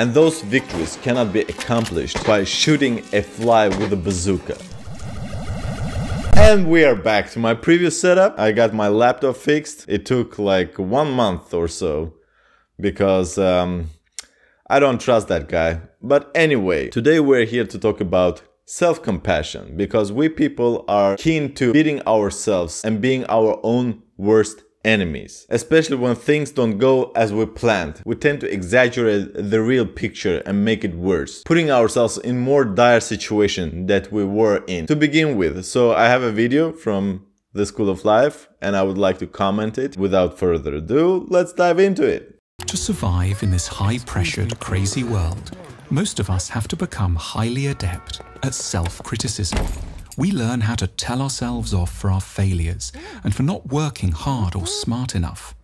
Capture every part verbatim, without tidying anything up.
And those victories cannot be accomplished by shooting a fly with a bazooka. And we are back to my previous setup. I got my laptop fixed. It took like one month or so because um, I don't trust that guy. But anyway, today we're here to talk about self-compassion, because we people are keen to beating ourselves and being our own worst enemies, especially when things don't go as we planned. We tend to exaggerate the real picture and make it worse, putting ourselves in more dire situation that we were in to begin with. So I have a video from the School of Life and I would like to comment it. Without further ado, let's dive into it. To survive in this high-pressured, crazy world, most of us have to become highly adept at self-criticism. We learn how to tell ourselves off for our failures and for not working hard or smart enough.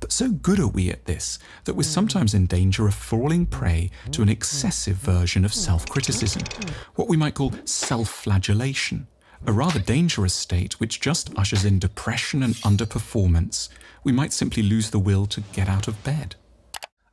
But so good are we at this that we're sometimes in danger of falling prey to an excessive version of self-criticism, what we might call self-flagellation, a rather dangerous state which just ushers in depression and underperformance. We might simply lose the will to get out of bed.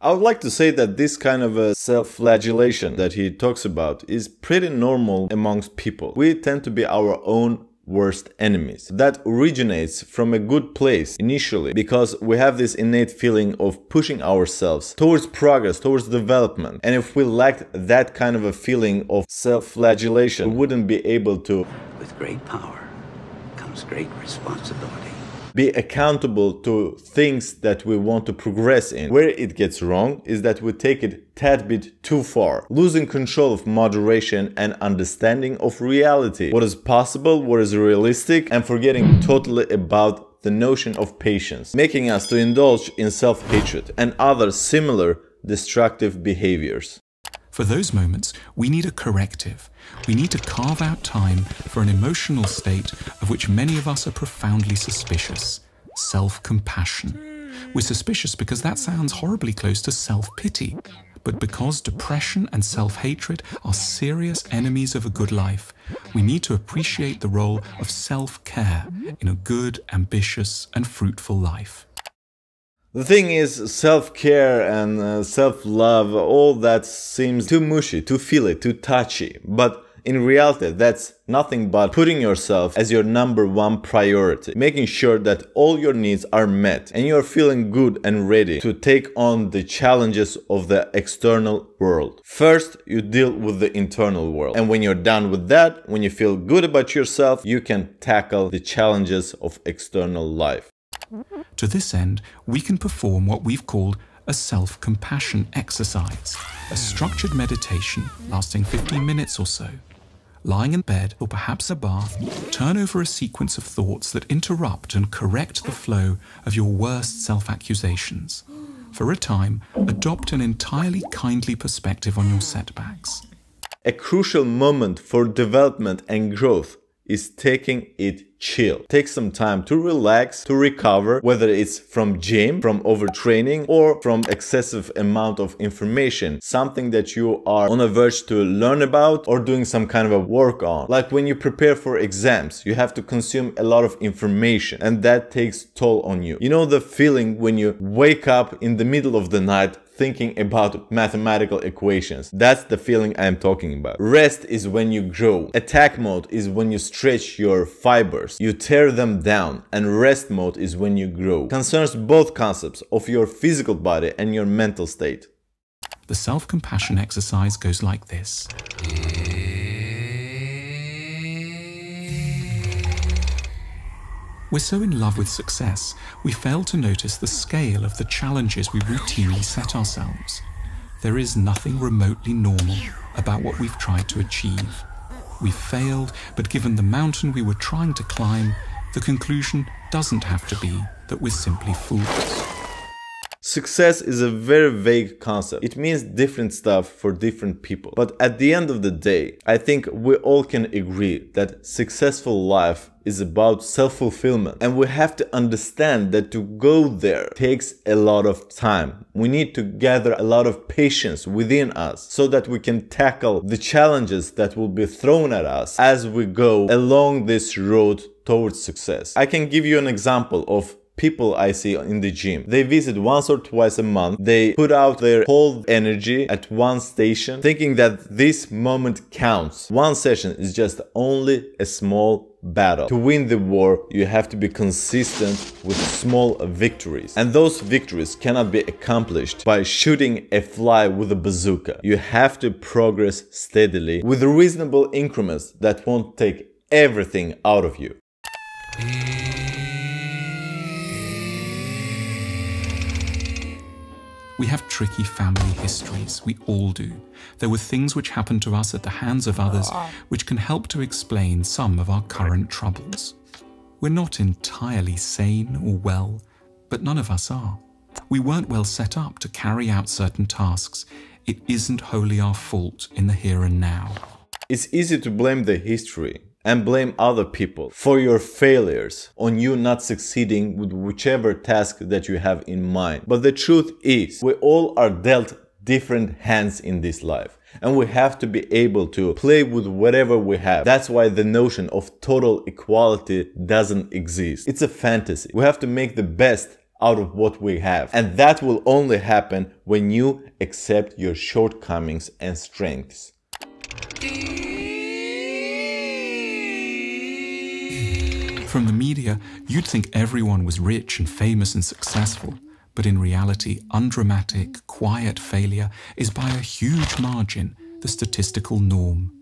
I would like to say that this kind of a self-flagellation that he talks about is pretty normal amongst people. We tend to be our own worst enemies. That originates from a good place initially, because we have this innate feeling of pushing ourselves towards progress, towards development. And if we lacked that kind of a feeling of self-flagellation, we wouldn't be able to... With great power comes great responsibility. Be accountable to things that we want to progress in. Where it gets wrong is that we take it a tad bit too far, losing control of moderation and understanding of reality, what is possible, what is realistic, and forgetting totally about the notion of patience, making us to indulge in self-hatred and other similar destructive behaviors. For those moments, we need a corrective. We need to carve out time for an emotional state of which many of us are profoundly suspicious: self-compassion. We're suspicious because that sounds horribly close to self-pity. But because depression and self-hatred are serious enemies of a good life, we need to appreciate the role of self-care in a good, ambitious, and fruitful life. The thing is, self-care and uh, self-love, all that seems too mushy, too feely, too touchy. But in reality, that's nothing but putting yourself as your number one priority, making sure that all your needs are met and you're feeling good and ready to take on the challenges of the external world. First, you deal with the internal world. And when you're done with that, when you feel good about yourself, you can tackle the challenges of external life. To this end, we can perform what we've called a self-compassion exercise, a structured meditation lasting fifteen minutes or so. Lying in bed or perhaps a bath, turn over a sequence of thoughts that interrupt and correct the flow of your worst self-accusations. For a time, adopt an entirely kindly perspective on your setbacks. A crucial moment for development and growth is taking it chill. Take some time to relax, to recover, whether it's from gym, from overtraining, or from excessive amount of information, something that you are on a verge to learn about or doing some kind of a work on. Like when you prepare for exams, you have to consume a lot of information and that takes toll on you. You know the feeling when you wake up in the middle of the night thinking about mathematical equations? That's the feeling I'm talking about. Rest is when you grow. Attack mode is when you stretch your fibers, you tear them down, and rest mode is when you grow. Concerns both concepts of your physical body and your mental state. The self-compassion exercise goes like this. We're so in love with success, we fail to notice the scale of the challenges we routinely set ourselves. There is nothing remotely normal about what we've tried to achieve. We've failed, but given the mountain we were trying to climb, the conclusion doesn't have to be that we're simply fools. Success is a very vague concept. It means different stuff for different people. But at the end of the day, I think we all can agree that successful life is about self-fulfillment. And we have to understand that to go there takes a lot of time. We need to gather a lot of patience within us so that we can tackle the challenges that will be thrown at us as we go along this road towards success. I can give you an example of people I see in the gym. They visit once or twice a month. They put out their whole energy at one station, thinking that this moment counts. One session is just only a small battle. To win the war, you have to be consistent with small victories. And those victories cannot be accomplished by shooting a fly with a bazooka. You have to progress steadily with reasonable increments that won't take everything out of you. We have tricky family histories, we all do. There were things which happened to us at the hands of others which can help to explain some of our current troubles. We're not entirely sane or well, but none of us are. We weren't well set up to carry out certain tasks. It isn't wholly our fault in the here and now. It's easy to blame the history and blame other people for your failures, on you not succeeding with whichever task that you have in mind. But the truth is, we all are dealt different hands in this life, and we have to be able to play with whatever we have. That's why the notion of total equality doesn't exist. It's a fantasy. We have to make the best out of what we have, and that will only happen when you accept your shortcomings and strengths. From the media, you'd think everyone was rich and famous and successful, but in reality, undramatic, quiet failure is by a huge margin the statistical norm.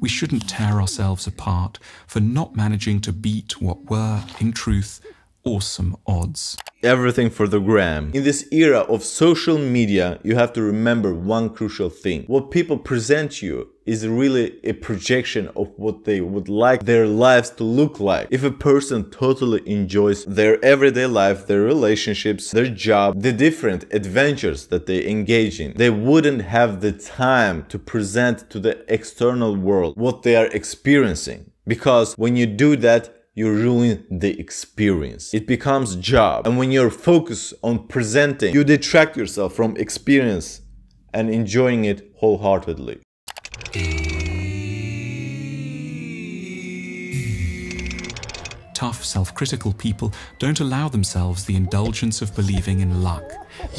We shouldn't tear ourselves apart for not managing to beat what were, in truth, awesome odds. Everything for the gram. In this era of social media, you have to remember one crucial thing. What people present you is really a projection of what they would like their lives to look like. If a person totally enjoys their everyday life, their relationships, their job, the different adventures that they engage in, they wouldn't have the time to present to the external world what they are experiencing. Because when you do that, you ruin the experience. It becomes a job. And when you're focused on presenting, you detract yourself from experience and enjoying it wholeheartedly. Tough, self-critical people don't allow themselves the indulgence of believing in luck.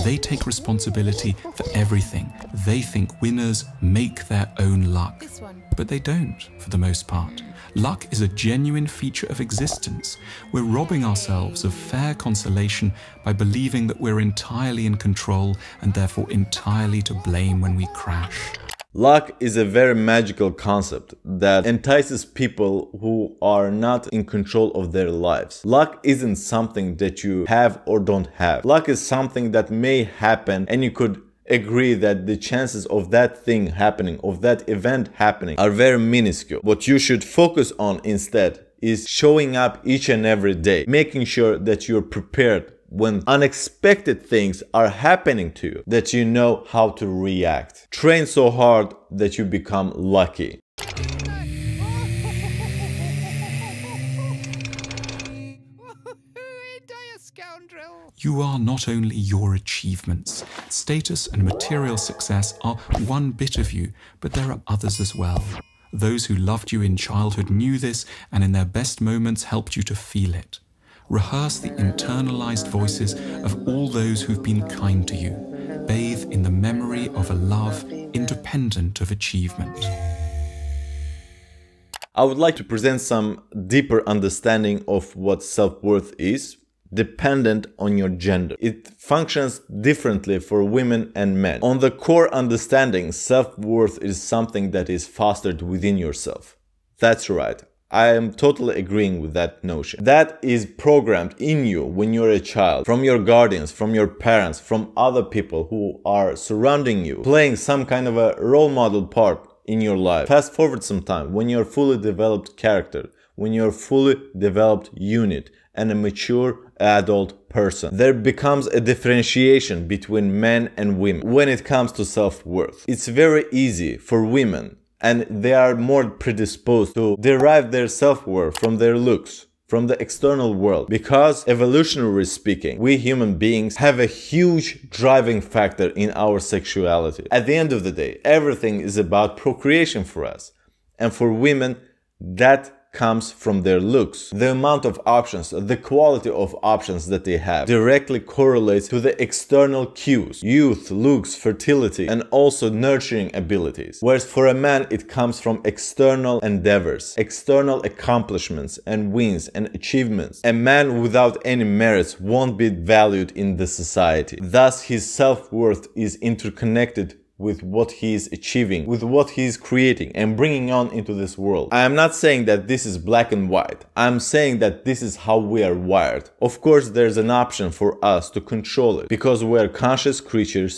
They take responsibility for everything. They think winners make their own luck. But they don't, for the most part. Luck is a genuine feature of existence. We're robbing ourselves of fair consolation by believing that we're entirely in control and therefore entirely to blame when we crash. Luck is a very magical concept that entices people who are not in control of their lives. Luck isn't something that you have or don't have. Luck is something that may happen, and you could agree that the chances of that thing happening, of that event happening, are very minuscule. What you should focus on instead is showing up each and every day, making sure that you're prepared when unexpected things are happening to you, that you know how to react. Train so hard that you become lucky. You are not only your achievements. Status and material success are one bit of you, but there are others as well. Those who loved you in childhood knew this and in their best moments helped you to feel it. Rehearse the internalized voices of all those who've been kind to you. Bathe in the memory of a love independent of achievement. I would like to present some deeper understanding of what self-worth is, dependent on your gender. It functions differently for women and men. On the core understanding, self-worth is something that is fostered within yourself. That's right. I am totally agreeing with that notion. That is programmed in you when you're a child, from your guardians, from your parents, from other people who are surrounding you, playing some kind of a role model part in your life. Fast forward some time, when you're a fully developed character, when you're a fully developed unit and a mature adult person, there becomes a differentiation between men and women when it comes to self-worth. It's very easy for women, and they are more predisposed to derive their self-worth from their looks, from the external world, because evolutionarily speaking, we human beings have a huge driving factor in our sexuality. At the end of the day, everything is about procreation for us, and for women that comes from their looks. The amount of options, the quality of options that they have directly correlates to the external cues: youth, looks, fertility, and also nurturing abilities. Whereas for a man, it comes from external endeavors, external accomplishments and wins and achievements. A man without any merits won't be valued in the society. Thus, his self-worth is interconnected with what he is achieving, with what he is creating and bringing on into this world. I am not saying that this is black and white. I'm saying that this is how we are wired. Of course, there's an option for us to control it because we are conscious creatures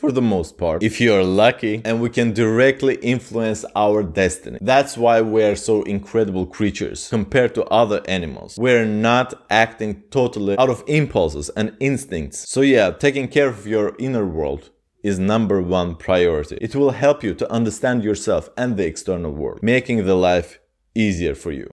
for the most part, if you are lucky, and we can directly influence our destiny. That's why we are so incredible creatures compared to other animals. We're not acting totally out of impulses and instincts. So yeah, taking care of your inner world is number one priority. It will help you to understand yourself and the external world, making the life easier for you.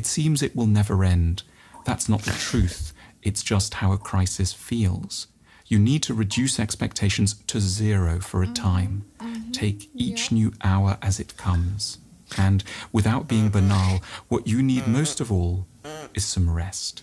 It seems it will never end. That's not the truth. It's just how a crisis feels. You need to reduce expectations to zero for a time. Take each new hour as it comes. And without being banal, what you need most of all is some rest.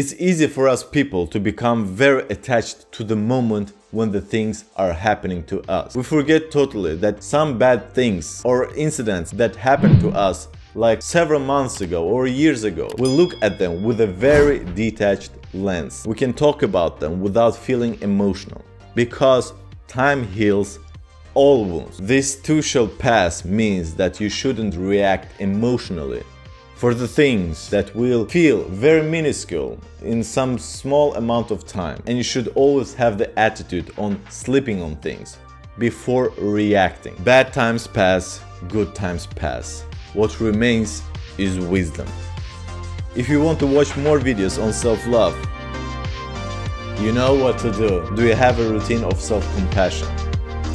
It's easy for us people to become very attached to the moment when the things are happening to us. We forget totally that some bad things or incidents that happened to us like several months ago or years ago, we look at them with a very detached lens. We can talk about them without feeling emotional because time heals all wounds. This too shall pass means that you shouldn't react emotionally for the things that will feel very minuscule in some small amount of time. And you should always have the attitude on sleeping on things before reacting. Bad times pass, good times pass. What remains is wisdom. If you want to watch more videos on self-love, you know what to do. Do you have a routine of self-compassion?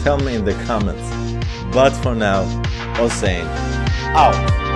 Tell me in the comments. But for now, O'sséin out.